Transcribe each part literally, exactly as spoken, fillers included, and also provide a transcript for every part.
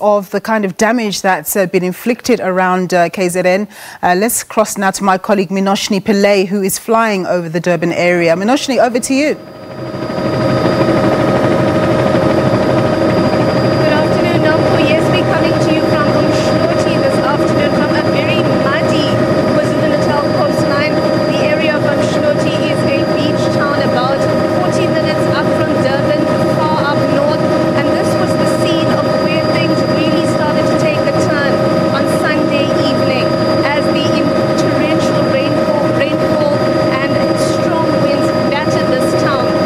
Of the kind of damage that's uh, been inflicted around uh, K Z N. Uh, let's cross now to my colleague Minoshni Pillay, who is flying over the Durban area. Minoshni, over to you. This town.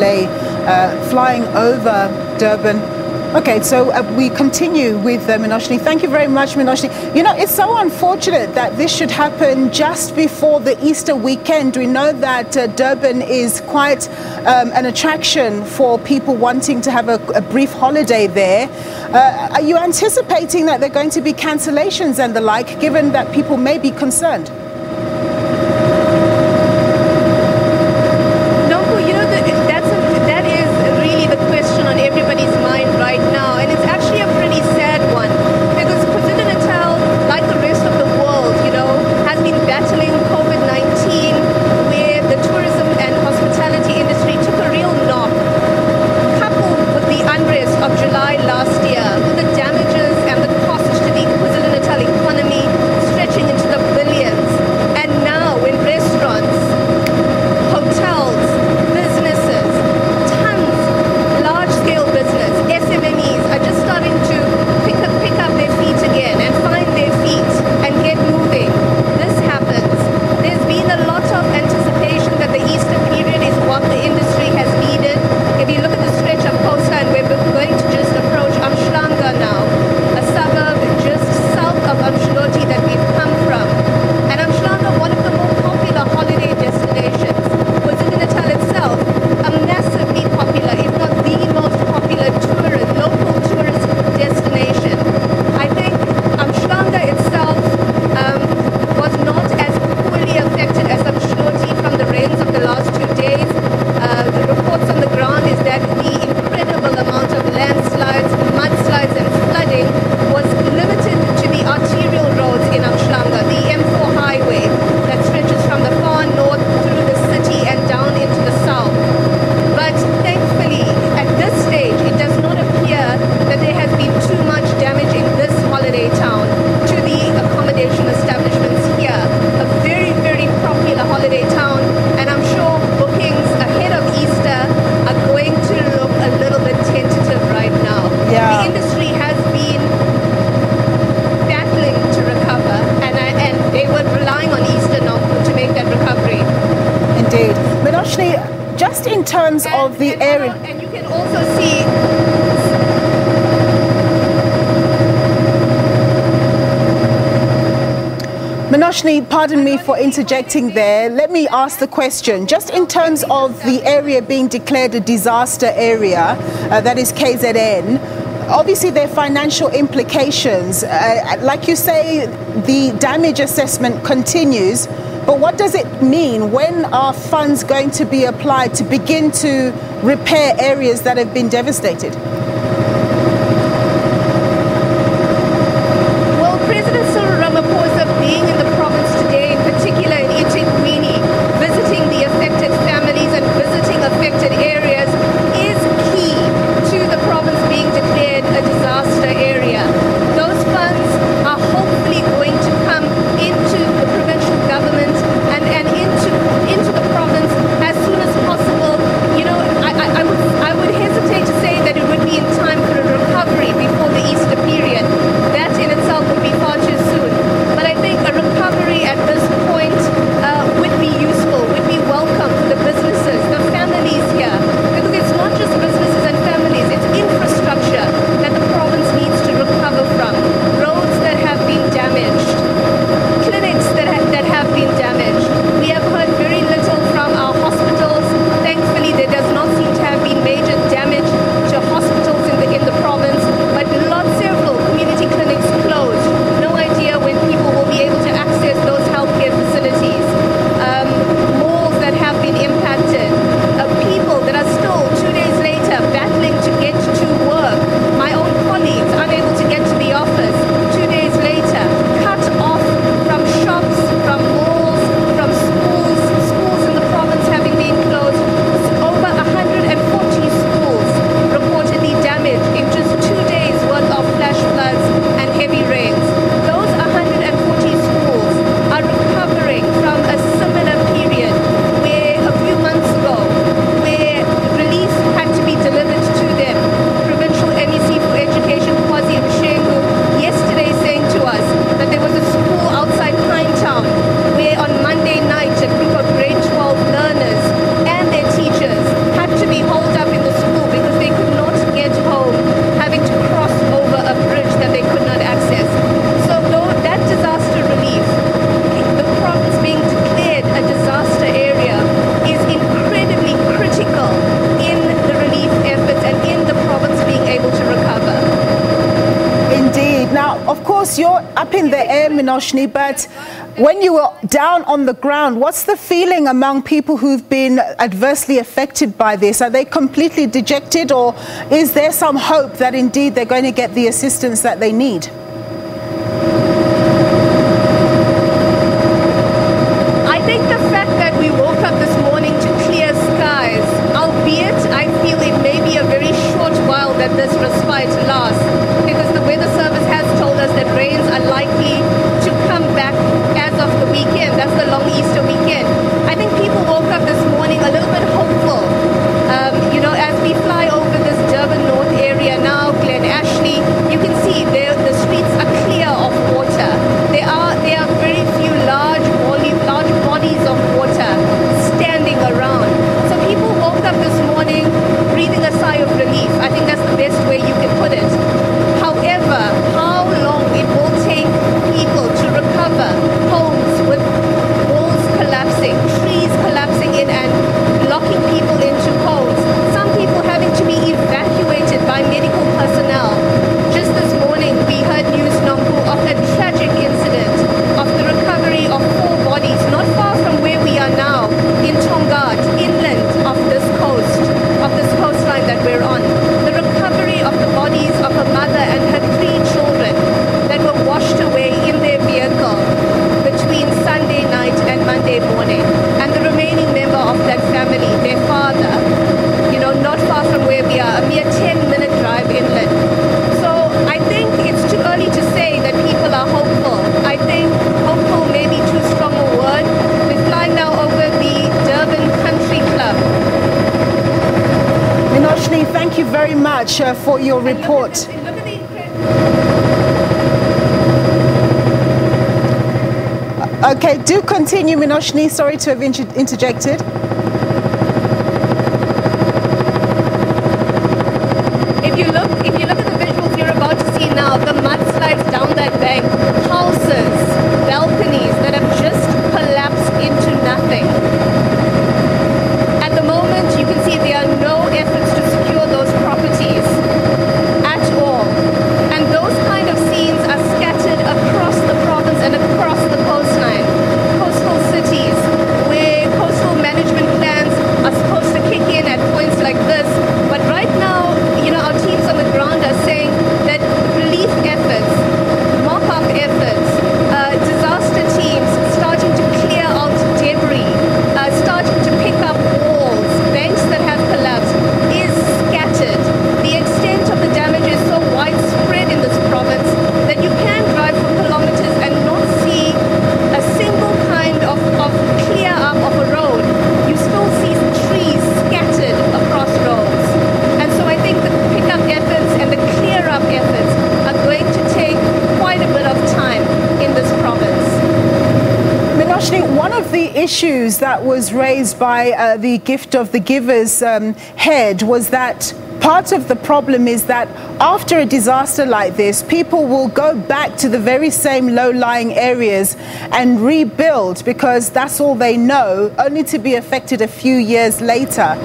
Pillay uh, flying over Durban. Okay, so uh, we continue with uh, Minoshni. Thank you very much, Minoshni. You know, it's so unfortunate that this should happen just before the Easter weekend. We know that uh, Durban is quite um, an attraction for people wanting to have a, a brief holiday there. Uh, are you anticipating that there are going to be cancellations and the like, given that people may be concerned? Just in terms and, of the and, area. And you can also see. Minoshni, pardon me for interjecting there. Let me ask the question. Just in terms of the area being declared a disaster area, uh, that is K Z N, obviously there are financial implications. Uh, like you say, the damage assessment continues. But what does it mean? When are funds going to be applied to begin to repair areas that have been devastated? Well, President Cyril Ramaphosa being in the province today, in particular in eThekwini, visiting the affected families and visiting affected areas is key to the province being declared a disaster area. Those funds are hopefully going to come into the provincial government and, and into into the province as soon as possible. You know, I, I, I would I would hesitate to say that it would be in up in the air, Minoshni, but when you were down on the ground, what's the feeling among people who've been adversely affected by this? Are they completely dejected, or is there some hope that indeed they're going to get the assistance that they need? I think the fact that we woke up this morning to clear skies, albeit I feel it may be a very short while that this respite lasts, because the weather service has told us that rains are likely to come back as of the weekend. That's the long Easter weekend. I think people woke up this morning a little bit hopeful. Um, you know, as we fly over this Durban North area now, Glen Ashley, you can see there the streets are clear of water. There are there are very few large volume, large bodies of water standing around. So people woke up this morning breathing a sigh of relief. I think that's the best way you can put it. However, how long it will take people to recover homes with walls collapsing, trees collapsing in and locking people into homes, some people having to be evacuated by medical personnel. Just this morning we heard news of a tragic incident of the recovery of four bodies not far from where we are now in Tongaat, inland of this coast, of this coastline that we're on. The recovery of the bodies of a mother and her three children that were washed away in their vehicle between Sunday night and Monday morning, and the remaining member of that family, their father, you know, not far from where we are, a mere ten minute drive inland. So I think it's too early to say that people are hopeful. I think hopeful may be too strong a word. We're flying now over the Durban Country Club. Minoshni, thank you very much uh, for your report. Okay, do continue, Minoshni. Sorry to have inter interjected. If you look, if you look at the visuals you're about to see now, the mudslides down that bank, houses, balconies that have just collapsed into nothing. At the moment, you can see there are no efforts to secure those properties at all, and those kind of scenes are scattered across the province and across the coastline, coastal cities, where coastal management plans are supposed to kick in at points like this. But right now, you know, our teams on the ground are saying that relief efforts, mop-up efforts, uh, disaster teams starting to clear out debris, uh, starting to pick up walls, banks that have collapsed, is scattered. The extent of the damage is so widespread in this province that you can drive for kilometers and not see a single kind of, of clear up of a road. You still see trees scattered across roads. And so I think the pick-up efforts and the clear-up efforts are going to take quite a bit of time in this province. Minoshni, one of the issues that was raised by uh, the Gift of the Givers um, head was that part of the problem is that after a disaster like this, people will go back to the very same low-lying areas and rebuild because that's all they know, only to be affected a few years later.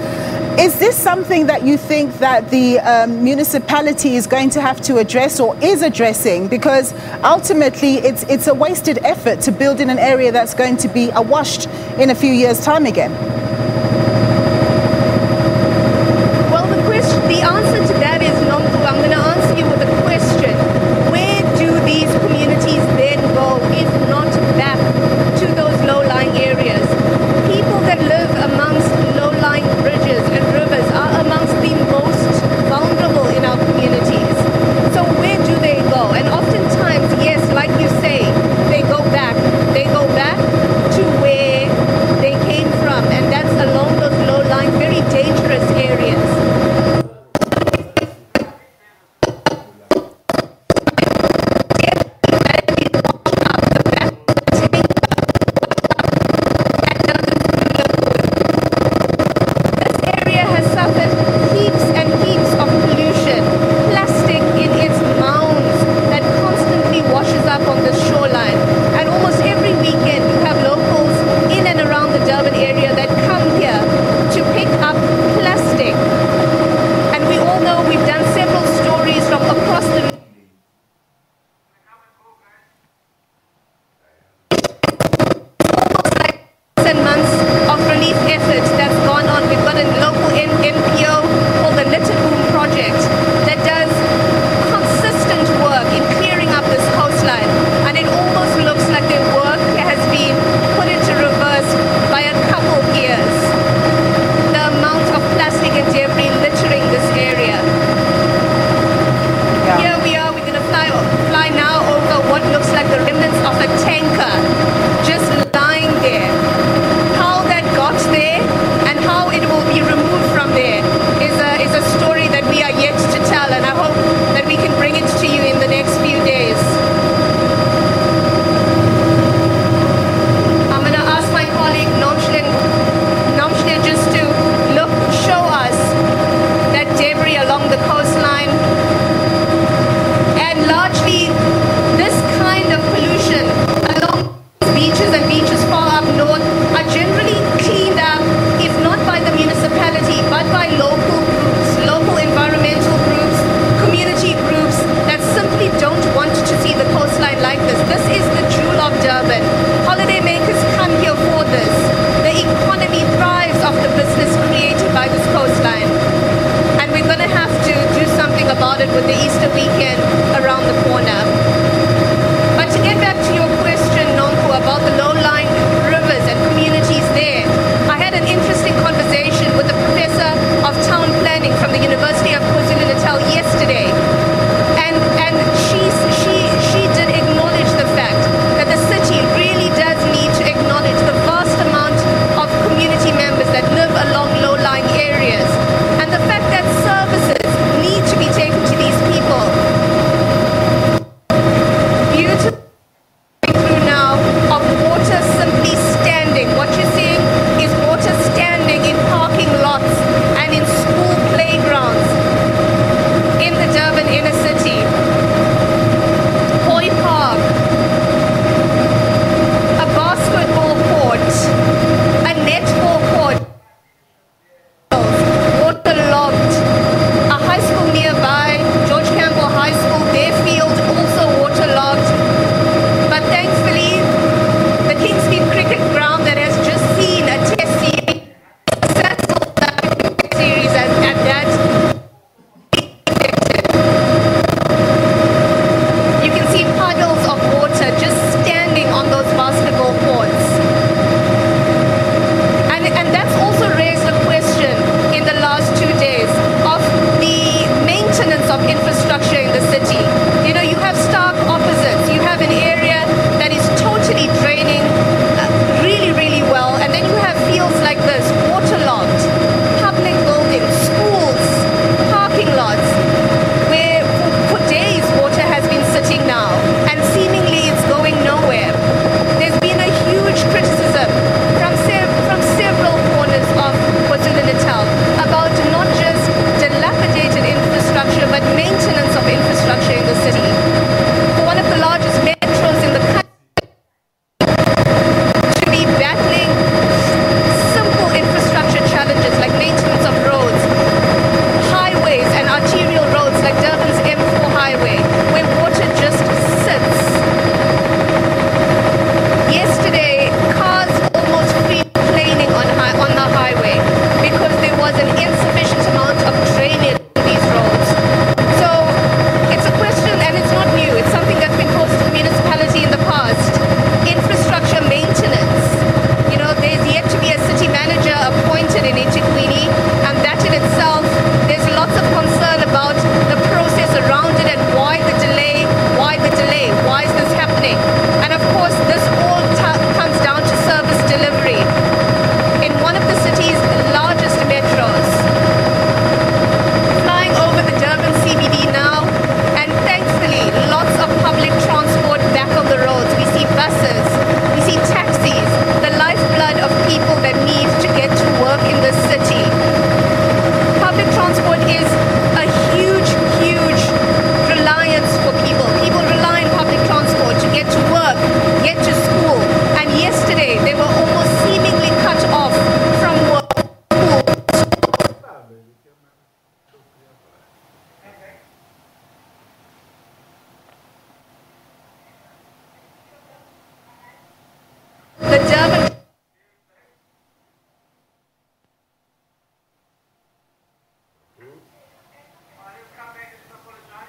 Is this something that you think that the um, municipality is going to have to address or is addressing? Because ultimately it's, it's a wasted effort to build in an area that's going to be awashed in a few years' time again. The answer to that is, Nomku, I'm going to answer you with a question. Where do these communities then go if not back to those low-lying areas? People that live amongst low-lying bridges and rivers are amongst the most vulnerable in our communities. So where do they go? And oftentimes, yes, like you say, they go back. They go back to where they came from, and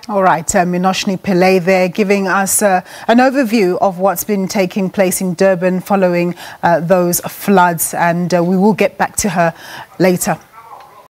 All right, uh, Minoshni Pillay there giving us uh, an overview of what's been taking place in Durban following uh, those floods, and uh, we will get back to her later.